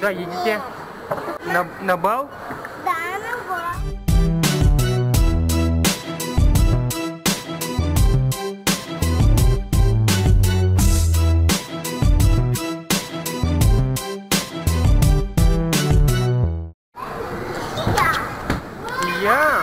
Rồi gì chị Trang? Nờ bố? Dạ nó vừa. Yeah.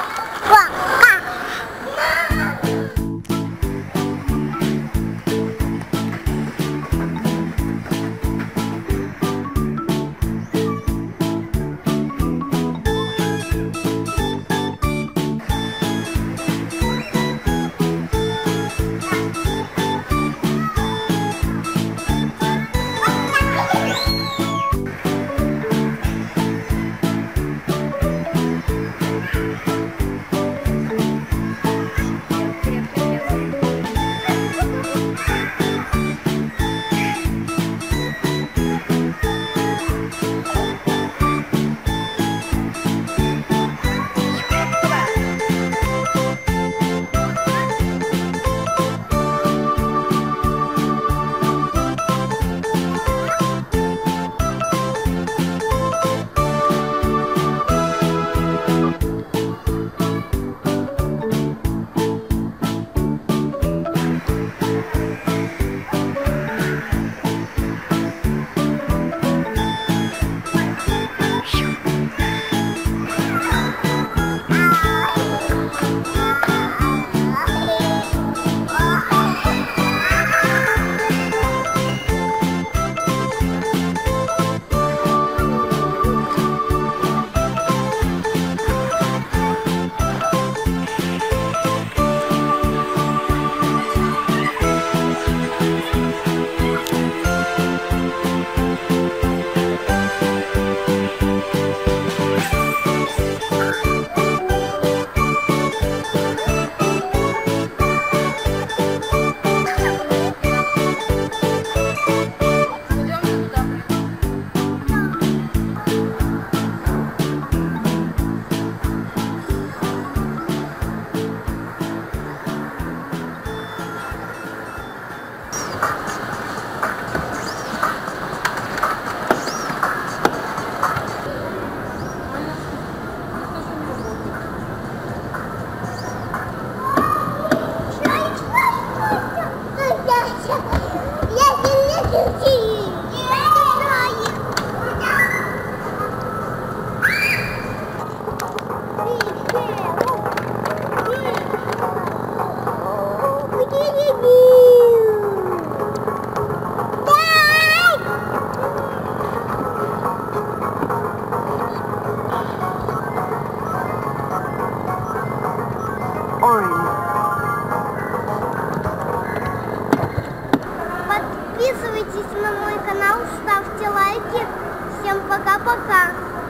Подписывайтесь на мой канал, ставьте лайки. Всем пока-пока!